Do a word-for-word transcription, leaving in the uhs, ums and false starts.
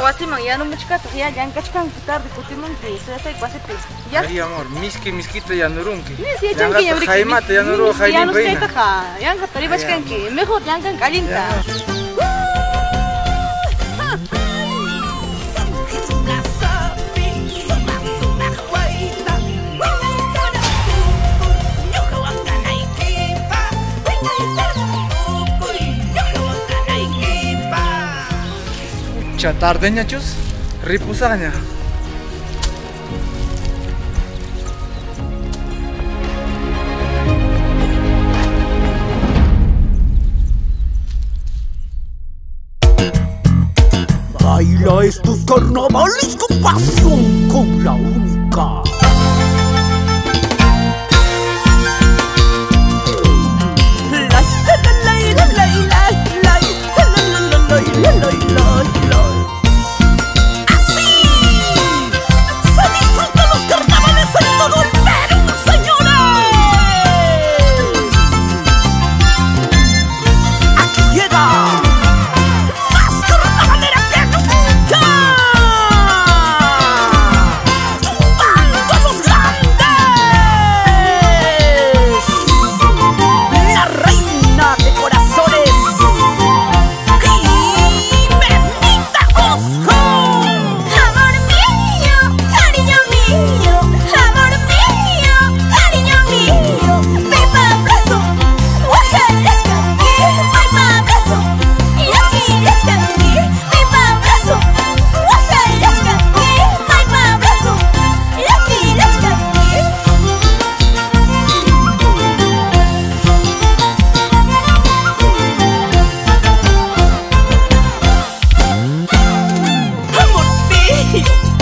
Huasima, ya no muchas ya ya en Cachcan, tarde, Cotimonte, eso es el Guasepes. Ya, amor, Miski, Miskito, ya no runque. Sí, ya no runque. Jaimate, ya no runque. Ya no se caja, ya no se caja, mejor ya no calinta. Tardeña chus, ripusaña. Baila estos carnavales con pasión, con la única. Thank you.